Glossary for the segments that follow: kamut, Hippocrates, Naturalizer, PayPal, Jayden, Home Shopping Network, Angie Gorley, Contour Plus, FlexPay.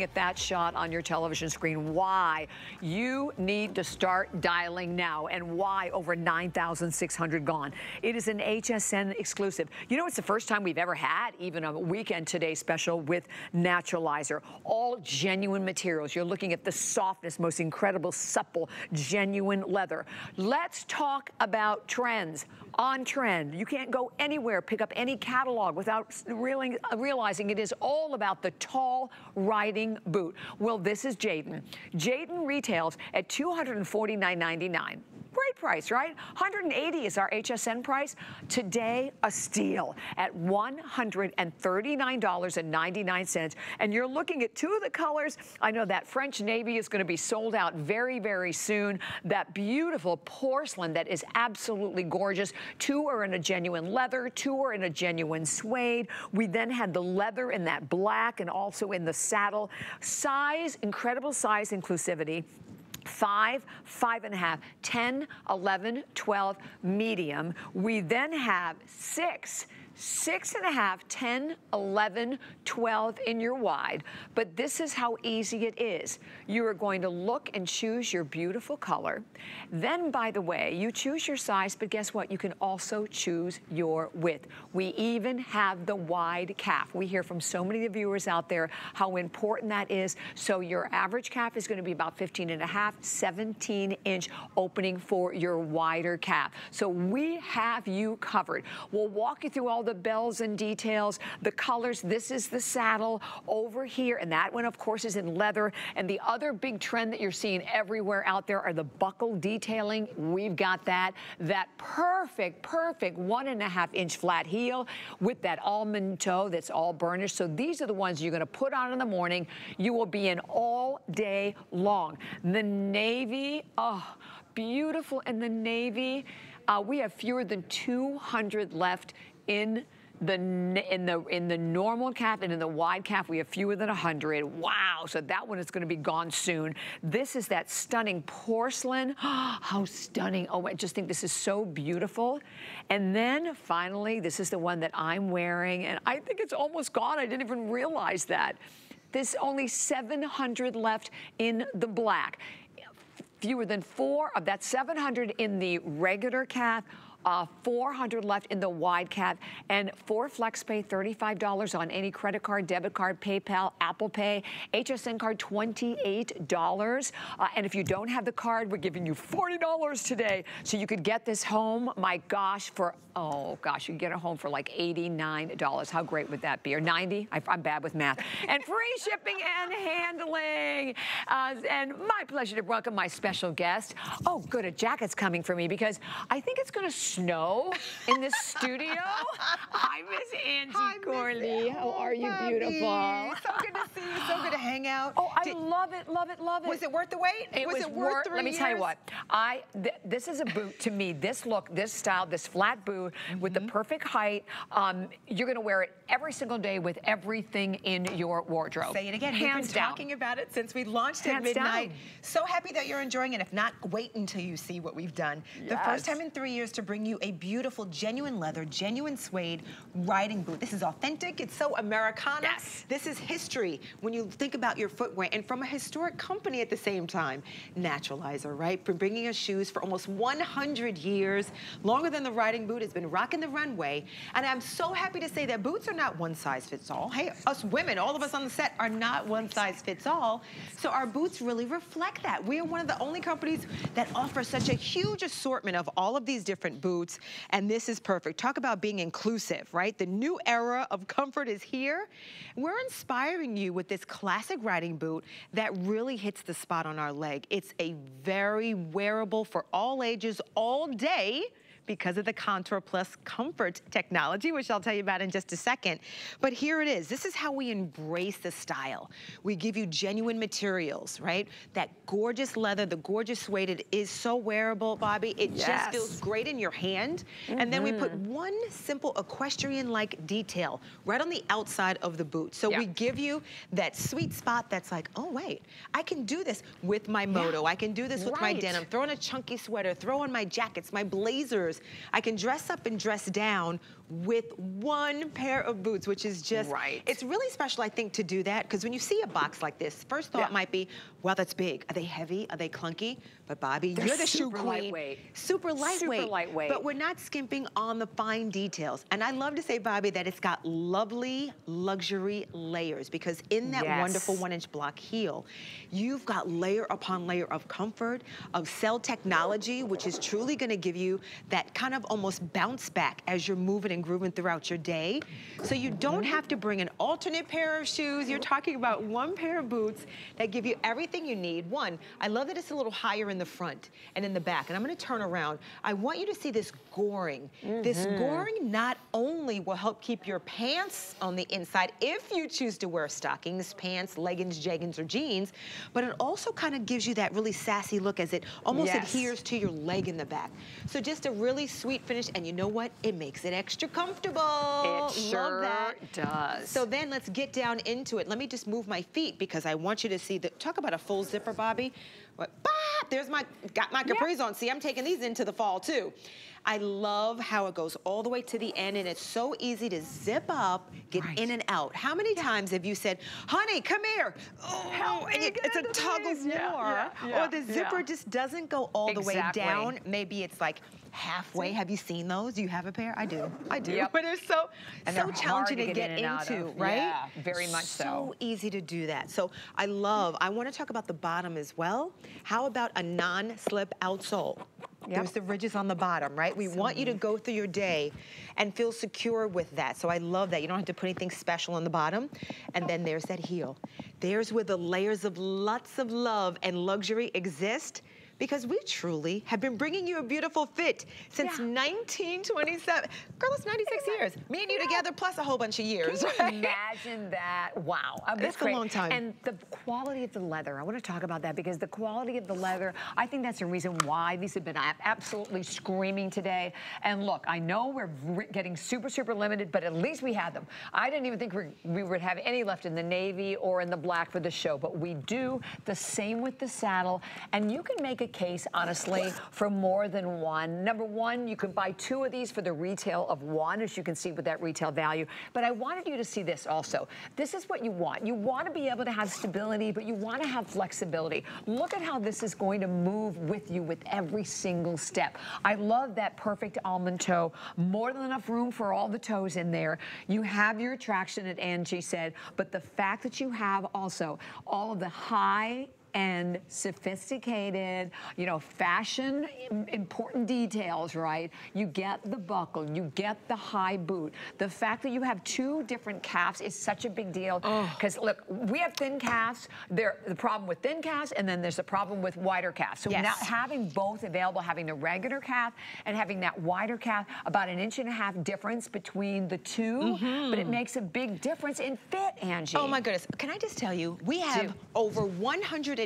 At that shot on your television screen, why you need to start dialing now and why over 9,600 gone. It is an HSN exclusive. You know, it's the first time we've ever had even a Weekend Today special with Naturalizer. All genuine materials. You're looking at the softness, most incredible, supple, genuine leather. Let's talk about trends. On trend. You can't go anywhere, pick up any catalog without realizing it is all about the tall riding boot. Well, this is Jayden. Jayden retails at $249.99. Great price, right? $180 is our HSN price. Today, a steal at $139.99. And you're looking at two of the colors. I know that French navy is going to be sold out very, very soon. That beautiful porcelain that is absolutely gorgeous. Two are in a genuine leather. Two are in a genuine suede. We then had the leather in that black and also in the saddle. Size, incredible size inclusivity. 5, 5.5, 10, 11, 12, medium. We then have 6, 6.5, 10, 11, 12 in your wide. But this is how easy it is. You are going to look and choose your beautiful color. Then, by the way, you choose your size, but guess what? You can also choose your width. We even have the wide calf. We hear from so many of the viewers out there how important that is. So your average calf is going to be about 15.5, 17-inch opening for your wider calf. So we have you covered. We'll walk you through all the bells and details, the colors. This is the saddle over here, and that one, of course, is in leather. And the other big trend that you're seeing everywhere out there are the buckle detailing. We've got that. That perfect, perfect 1.5-inch flat heel with that almond toe that's all burnished. So these are the ones you're going to put on in the morning. You will be in all day long. The navy, oh, beautiful in the navy. We have fewer than 200 left in the normal calf, and in the wide calf we have fewer than 100. Wow, so that one is going to be gone soon. This is that stunning porcelain. Oh, how stunning. Oh, I just think this is so beautiful. And then finally, this is the one that I'm wearing, and I think it's almost gone. I didn't even realize that. There's only 700 left in the black. Fewer than 4 of that 700 in the regular calf. 400 left in the wide calf, and for FlexPay, $35 on any credit card, debit card, PayPal, Apple Pay, HSN card, $28. And if you don't have the card, we're giving you $40 today, so you could get this home, my gosh, for, oh gosh, you can get it home for like $89. How great would that be? Or 90? I'm bad with math. And free shipping and handling. And my pleasure to welcome my special guest. Oh, good, a jacket's coming for me because I think it's going to snow in this studio. Hi, Miss Angie Gorley. How are you, beautiful? So good to see you. So good to hang out. Oh, I love it, love it, love it. Was it worth the wait? It was worth 3 years? Let me tell you what. This is a boot to me. This look, this style, this flat boot with the perfect height. You're going to wear it every single day with everything in your wardrobe. Say it again. Hands down. We've been talking about it since we launched at midnight. So happy that you're enjoying it. If not, wait until you see what we've done. Yes. The first time in 3 years to bring you a beautiful, genuine leather, genuine suede riding boot. This is authentic. It's so Americana. Yes. This is history when you think about your footwear, and from a historic company at the same time. Naturalizer, right? Been bringing us shoes for almost 100 years, longer than the riding boot. It's been rocking the runway. And I'm so happy to say that boots are not one size fits all. Hey, us women, all of us on the set are not one size fits all. So our boots really reflect that. We are one of the only companies that offer such a huge assortment of all of these different boots, and this is perfect. Talk about being inclusive, right? The new era of comfort is here. We're inspiring you with this classic riding boot that really hits the spot on our leg. It's a very wearable for all ages, all day, because of the Contour Plus comfort technology, which I'll tell you about in just a second. But here it is. This is how we embrace the style. We give you genuine materials, right? That gorgeous leather, the gorgeous suede. It is so wearable, Bobby. It just feels great in your hand. And then we put one simple equestrian-like detail right on the outside of the boot. So we give you that sweet spot that's like, oh, wait, I can do this with my moto. I can do this with my denim. Throw on a chunky sweater. Throw on my jackets, my blazers. I can dress up and dress down with one pair of boots, which is just, it's really special, I think, to do that, because when you see a box like this, first thought might be, wow, that's big. Are they heavy? Are they clunky? But Bobby, you're the shoe queen. Lightweight. Super lightweight. Super lightweight. But we're not skimping on the fine details. And I love to say, Bobby, that it's got lovely luxury layers, because in that wonderful 1-inch block heel, you've got layer upon layer of comfort, of cell technology, which is truly gonna give you that kind of almost bounce back as you're moving and grooving throughout your day. So you don't have to bring an alternate pair of shoes. You're talking about one pair of boots that give you everything you need. One, I love that it's a little higher in the front and in the back. And I'm gonna turn around. I want you to see this goring. This goring not only will help keep your pants on the inside if you choose to wear stockings, pants, leggings, jeggings, or jeans, but it also kind of gives you that really sassy look as it almost adheres to your leg in the back. So just a really sweet finish, and you know what? It makes it extra comfortable. It sure does. So then let's get down into it. Let me just move my feet, because I want you to see the, talk about a full zipper, Bobby. But there's my, got my capris on. See, I'm taking these into the fall too. I love how it goes all the way to the end, and it's so easy to zip up, get in and out. How many times have you said, honey, come here. Oh, it's a tug of war, or the zipper just doesn't go all the way down. Maybe it's like halfway. Have you seen those? Do you have a pair? I do. I do. But it's so, so challenging to get into, right? Yeah, very much so. So easy to do that. So I love, I want to talk about the bottom as well. How about a non-slip outsole? There's the ridges on the bottom, right? We want you to go through your day and feel secure with that. So I love that. You don't have to put anything special on the bottom. And then there's that heel. There's where the layers of lots of love and luxury exist, because we truly have been bringing you a beautiful fit since 1927. Girl, it's 96 years. Me and you together, plus a whole bunch of years. Can you imagine that? Wow. That's a long time. And the quality of the leather, I want to talk about that, because the quality of the leather, I think that's the reason why these have been absolutely screaming today. And look, I know we're getting super, super limited, but at least we had them. I didn't even think we would have any left in the navy or in the black for the show, but we do. The same with the saddle. And you can make a case, honestly, for more than one. Number one, you can buy two of these for the retail of one, as you can see with that retail value. But I wanted you to see this also. This is what you want. You want to be able to have stability, but you want to have flexibility. Look at how this is going to move with you with every single step. I love that perfect almond toe. More than enough room for all the toes in there. You have your traction, as Angie said, but the fact that you have also all of the high and sophisticated, you know, fashion important details, right? You get the buckle, you get the high boot. The fact that you have two different calves is such a big deal, because look, we have thin calves. There's the problem with thin calves, and then there's the problem with wider calves. So now having both available, having the regular calf and having that wider calf, about 1.5 inch difference between the two, but it makes a big difference in fit, Angie. Oh my goodness, can I just tell you, we have over 190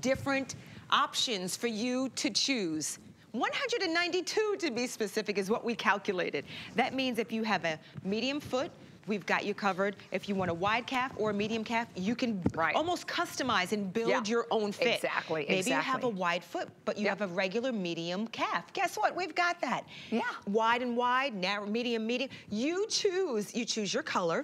different options for you to choose. 192 to be specific is what we calculated. That means if you have a medium foot, we've got you covered. If you want a wide calf or a medium calf, you can almost customize and build your own fit. Exactly, maybe you have a wide foot, but you have a regular medium calf. Guess what? We've got that. Yeah. Wide and wide, narrow, medium, medium. You choose your color.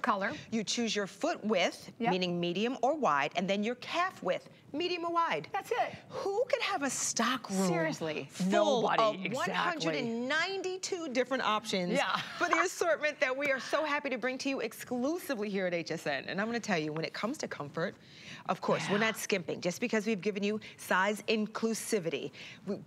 You choose your foot width, meaning medium or wide, and then your calf width, medium or wide. That's it. Who could have a stock room full of 192 different options for the assortment that we are so happy to bring to you exclusively here at HSN? And I'm going to tell you, when it comes to comfort, of course, we're not skimping. Just because we've given you size inclusivity,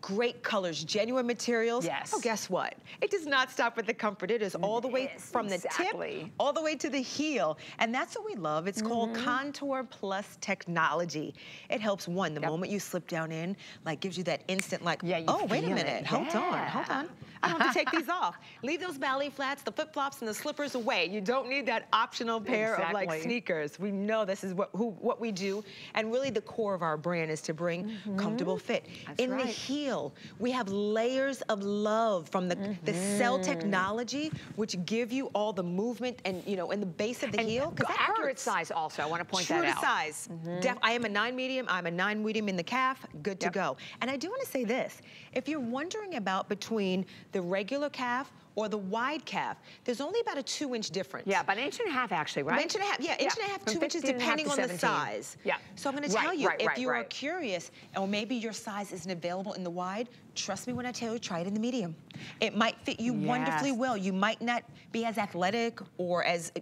great colors, genuine materials. Oh, guess what? It does not stop with the comfort. It is all the way from the tip all the way to the heel. And that's what we love. It's called Contour Plus technology. It helps, one, the moment you slip down in, like, gives you that instant, like, oh, wait a minute, hold on, hold on. I don't have to take these off. Leave those ballet flats, the flip-flops, and the slippers away. You don't need that optional pair of like sneakers. We know this is what we do, and really the core of our brand is to bring comfortable fit. That's right. In the heel, we have layers of love from the cell technology, which give you all the movement and in the base of the heel. Accurate size also. I want to point that out. True size. I am a 9 medium. I'm a 9 medium in the calf. Good to go. And I do want to say this: if you're wondering about between the regular calf or the wide calf, there's only about a 2-inch difference. Yeah, about 1.5 inches actually, right? 1.5 inches, yeah, 1.5 inches, 2 inches, depending on the size. Yeah. So I'm gonna tell you, if you are curious, or maybe your size isn't available in the wide, trust me when I tell you, try it in the medium. It might fit you wonderfully well. You might not be as athletic or as,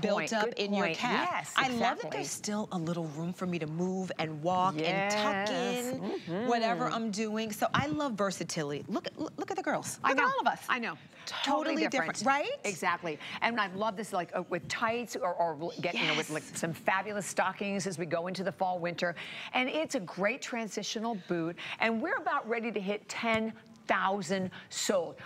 built up in your calf. Yes, exactly. I love that there's still a little room for me to move and walk and tuck in, whatever I'm doing. So I love versatility. Look at the girls. Look at all of us. I know. Totally different, right? Exactly. And I love this, like with tights or with like some fabulous stockings as we go into the fall, winter. And it's a great transitional boot. And we're about ready to hit 10,000 sold.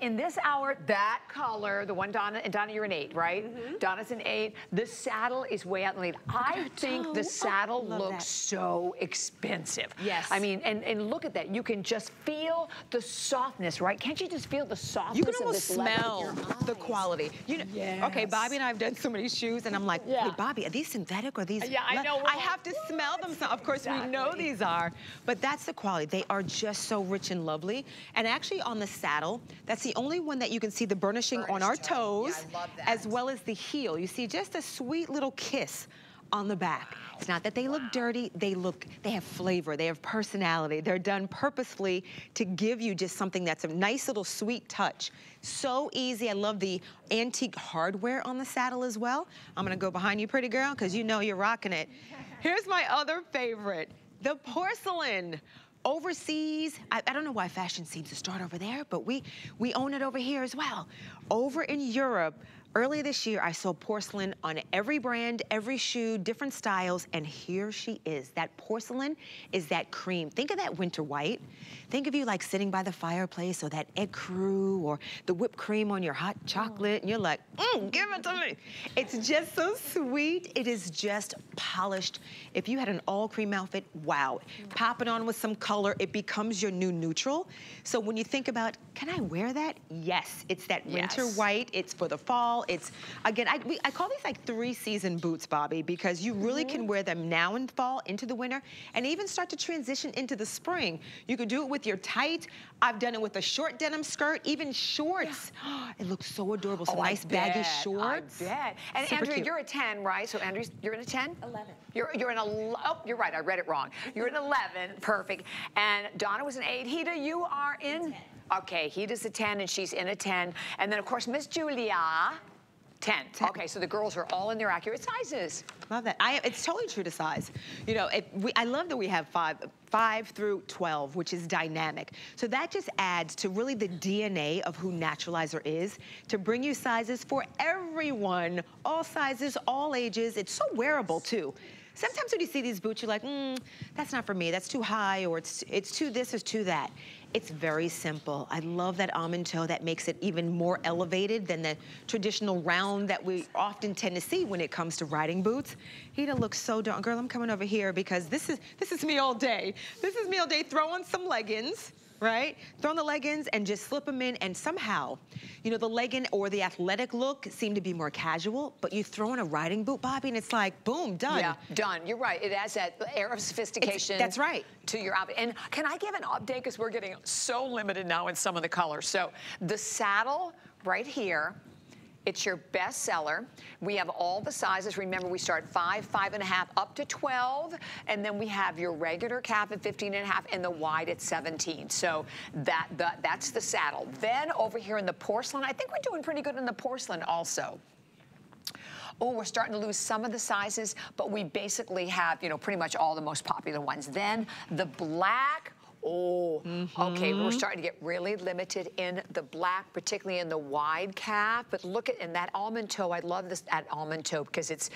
In this hour, that color, the one Donna, and Donna, you're an 8, right? Donna's an 8. The saddle is way out in the lead. I think the saddle looks so expensive. Yes. I mean, and look at that. You can just feel the softness, right? Can't you just feel the softness? You can almost smell the quality. You know, okay, Bobby and I have done so many shoes, and I'm like, hey, Bobby, are these synthetic or are these? Yeah, I know. I have to smell them. Of course, we know these are, but that's the quality. They are just so rich and lovely. And actually on the saddle, that's the only one that you can see the burnishing on our toes, as well as the heel. You see just a sweet little kiss on the back. It's not that they look dirty, they have flavor, they have personality. They're done purposefully to give you just something that's a nice little sweet touch. So easy. I love the antique hardware on the saddle as well. I'm gonna go behind you, pretty girl, because you know you're rocking it. Here's my other favorite, the porcelain. Overseas, I don't know why fashion seems to start over there, but we own it over here as well. Over in Europe, earlier this year, I saw porcelain on every brand, every shoe, different styles, and here she is. That porcelain is that cream. Think of that winter white. Think of you like sitting by the fireplace, or that ecru, or the whipped cream on your hot chocolate, and you're like, give it to me. It's just so sweet. It is just polished. If you had an all cream outfit, wow. Pop it on with some color, it becomes your new neutral. So when you think about, can I wear that? Yes, it's that winter white. It's for the fall. It's, again, I call these like 3-season boots, Bobby, because you really can wear them now in fall, into the winter, and even start to transition into the spring. You could do it with your tight. I've done it with a short denim skirt, even shorts. Yeah. It looks so adorable. So nice baggy shorts. I bet. And Andrea, you're a 10, right? So Andrea, you're in a 10? 11. You're in a, oh, you're right. I read it wrong. You're an 11. Perfect. And Donna was an 8. Hida, you are in? 10. Okay, Hida's a 10 and she's in a 10. And then, of course, Miss Julia. 10. Okay, so the girls are all in their accurate sizes. Love that. It's totally true to size. You know, I love that we have 5 through 12, which is dynamic. So that just adds to really the DNA of who Naturalizer is, to bring you sizes for everyone, all sizes, all ages. It's so wearable, too. Sometimes when you see these boots, you're like, that's not for me. That's too high, or it's too this, or too that. It's very simple. I love that almond toe. That makes it even more elevated than the traditional round that we often tend to see when it comes to riding boots. Hida looks so darn. Girl, I'm coming over here because this is me all day. This is me all day. Throw on some leggings. Right? Throw on the leggings and just slip them in, and somehow, the legging or the athletic look seem to be more casual, but you throw in a riding boot, Bobby, and it's like, boom, done. Yeah, done. You're right. It adds that air of sophistication. That's right. To your outfit. And can I give an update, because we're getting so limited now in some of the colors. So the saddle right here, it's your best seller. We have all the sizes. Remember, we start 5, 5.5, up to 12. And then we have your regular calf at 15.5 and the wide at 17. So that's the saddle. Then over here in the porcelain, I think we're doing pretty good in the porcelain also. Oh, we're starting to lose some of the sizes, but we basically have, pretty much all the most popular ones. Then the black. Oh, okay, we're starting to get really limited in the black, particularly in the wide calf. But look at, and that almond toe, I love that almond toe, because it's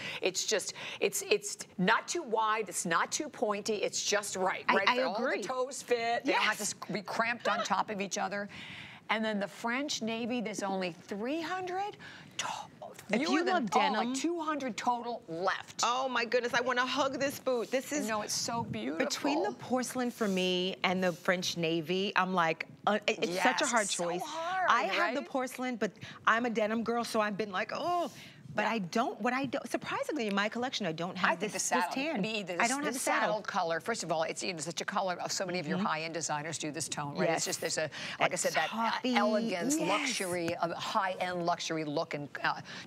not too wide, it's not too pointy, it's just right. I agree. All the toes fit, they don't have to be cramped on top of each other. And then the French Navy, there's only 300. If you love denim, like 200 total left. Oh my goodness, I want to hug this boot. This is, no, it's so beautiful. Between the porcelain for me and the French navy, I'm like, it's such a hard choice. So hard, I have the porcelain, but I'm a denim girl, so I've been like, oh. But I don't, surprisingly in my collection, I don't have this saddle color. First of all, it's such a color of so many of your high-end designers do this tone, right? Yes. It's just, there's a, like I said, that elegance, luxury, high-end luxury look and,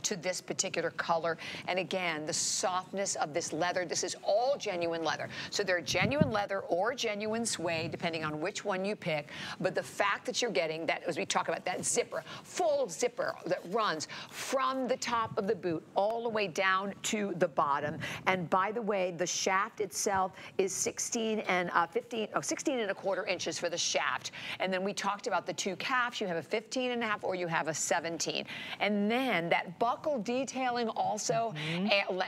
to this particular color. And again, the softness of this leather, this is all genuine leather. So they're genuine leather or genuine suede, depending on which one you pick. But the fact that you're getting that, as we talk about that zipper, full zipper that runs from the top of the boot all the way down to the bottom. And by the way, the shaft itself is 16 and a quarter inches for the shaft. And then we talked about the two calves. You have a 15 and a half or you have a 17. And then that buckle detailing also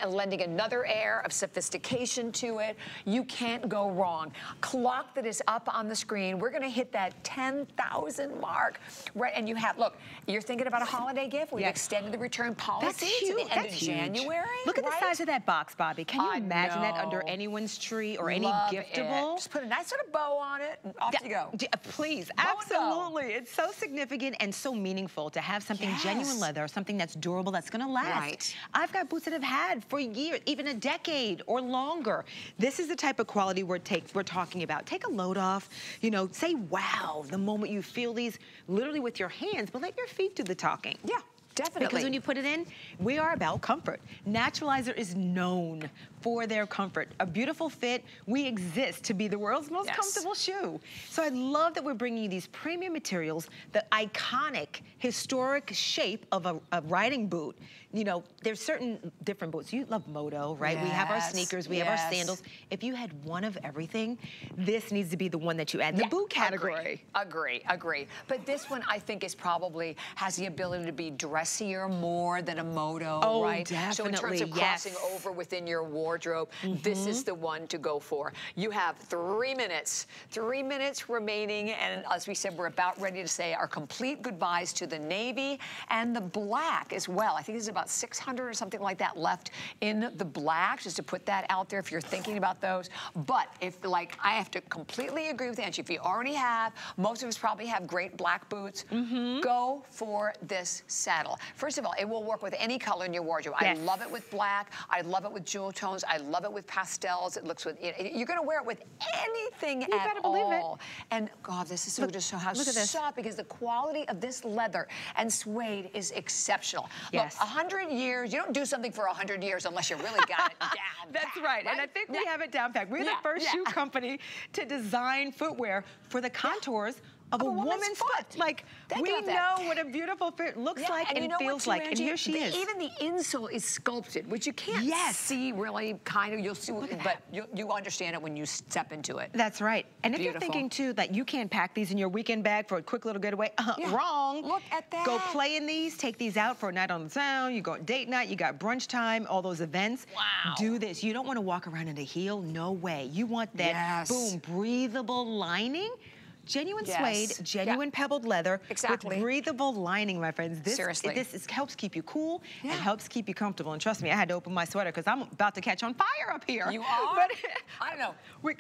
lending another air of sophistication to it. You can't go wrong. Clock that is up on the screen. We're going to hit that 10,000 mark. Right, and you have, look, you're thinking about a holiday gift. We've extended the return policy. That's huge. To the end of January. Look at the size of that box, Bobby. Can you imagine that under anyone's tree or any giftable? Just put a nice sort of bow on it and off you go. Please, absolutely. It's so significant and so meaningful to have something genuine leather, something that's durable, that's gonna last. Right. I've got boots that I've had for years, even a decade or longer. This is the type of quality we're talking about. Take a load off, you know, say wow the moment you feel these literally with your hands, but let your feet do the talking. Yeah. Definitely. Because when you put it in, we are about comfort. Naturalizer is known for their comfort. A beautiful fit. We exist to be the world's most comfortable shoe. So I love that we're bringing you these premium materials, the iconic, historic shape of a riding boot. You know, there's certain different boots. You love moto, right? We have our sneakers. We have our sandals. If you had one of everything, this needs to be the one that you add in the boot category. Agree. But this one, I think, is probably has the ability to be dressed more than a moto, right? Definitely. So in terms of crossing over within your wardrobe, this is the one to go for. You have 3 minutes. 3 minutes remaining, and as we said, we're about ready to say our complete goodbyes to the navy and the black as well. I think there's about 600 or something like that left in the black, just to put that out there if you're thinking about those. But if, like, I have to completely agree with Angie, if you already have, most of us probably have great black boots, go for this saddle. First of all, it will work with any color in your wardrobe. Yes. I love it with black. I love it with jewel tones. I love it with pastels. It looks with, you're going to wear it with anything at all. You better believe it. And God, this is just so soft because the quality of this leather and suede is exceptional. Yes. Look, 100 years, you don't do something for 100 years unless you really got it down. That's right. And I think we have it down packed. We're the first shoe company to design footwear for the contours of a woman's foot. Like, we know what a beautiful fit looks like and feels like, and here she is. Even the insole is sculpted, which you can't see really, kind of, you'll see, but you understand it when you step into it. That's right. And if you're thinking, too, that you can't pack these in your weekend bag for a quick little getaway, wrong. Look at that. Go play in these, take these out for a night on the town, you go on date night, you got brunch time, all those events. Wow. Do this. You don't want to walk around in a heel, no way. You want that, boom, breathable lining. Genuine suede, genuine pebbled leather with breathable lining, my friends. This helps keep you cool and helps keep you comfortable. And trust me, I had to open my sweater because I'm about to catch on fire up here. You are? But, I don't know.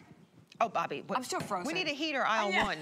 Oh, Bobby. I'm still frozen. We need a heater, aisle one.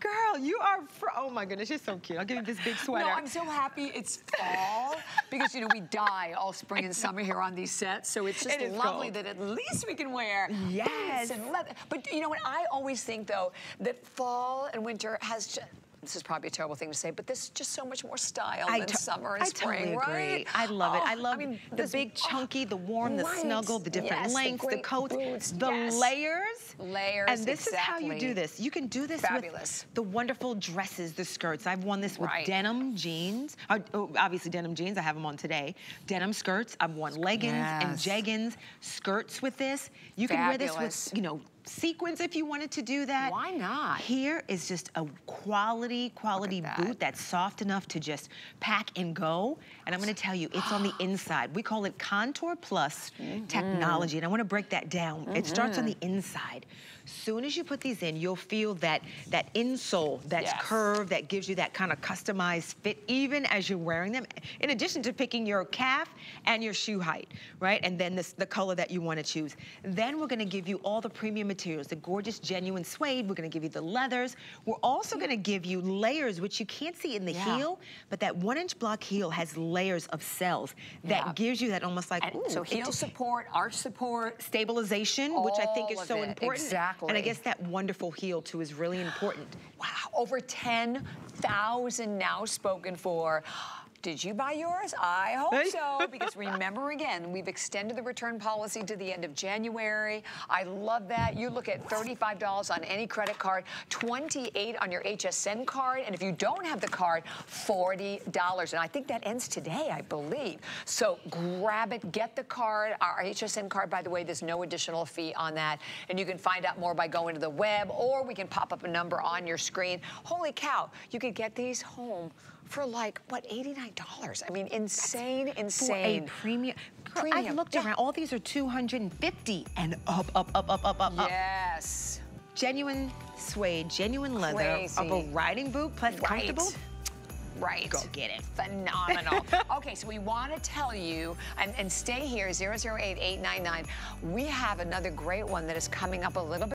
Girl, you are, oh my goodness, you're so cute. I'll give you this big sweater. No, I'm so happy it's fall because, you know, we die all spring and summer here on these sets. So it's just lovely that at least we can wear boots and leather. But you know what? I always think, though, that fall and winter has just, this is probably a terrible thing to say, but this is just so much more style than summer and spring, right? I love it. I love the big chunky, the warm, the snuggle, the different lengths, the coats, the layers. Layers, and this is how you do this. You can do this with the wonderful dresses, the skirts. I've worn this with denim jeans. Obviously denim jeans, I have them on today. Denim skirts, I've worn leggings and jeggings, skirts with this. You can wear this with, you know, sequins if you wanted to do that. Why not? Here is just a quality boot that's soft enough to just pack and go. And I'm gonna tell you, it's on the inside. We call it Contour Plus technology, and I wanna break that down. It starts on the inside. Soon as you put these in, you'll feel that insole that's curved, that gives you that kind of customized fit even as you're wearing them, in addition to picking your calf and your shoe height, right? And then the color that you wanna choose. Then we're gonna give you all the premium materials, the gorgeous genuine suede, we're gonna give you the leathers. We're also gonna give you layers, which you can't see in the heel, but that 1-inch block heel has layers of cells that gives you that almost like, ooh, so heel support, arch support. Stabilization, which I think is so important. Exactly. And I guess that wonderful heel too is really important. Wow, over 10,000 now spoken for. Did you buy yours? I hope so, because remember again, we've extended the return policy to the end of January. I love that. You look at $35 on any credit card, $28 on your HSN card, and if you don't have the card, $40. And I think that ends today, I believe. So grab it, get the card. Our HSN card, by the way, there's no additional fee on that. And you can find out more by going to the web, or we can pop up a number on your screen. Holy cow, you could get these home for like, what, $89? I mean, insane. For a premium. I looked around, all these are 250 and up. Yes. Genuine suede, genuine leather, a riding boot, plus comfortable. Right. Go get it. Phenomenal. Okay, so we want to tell you, and stay here, 008-899. We have another great one that is coming up a little bit.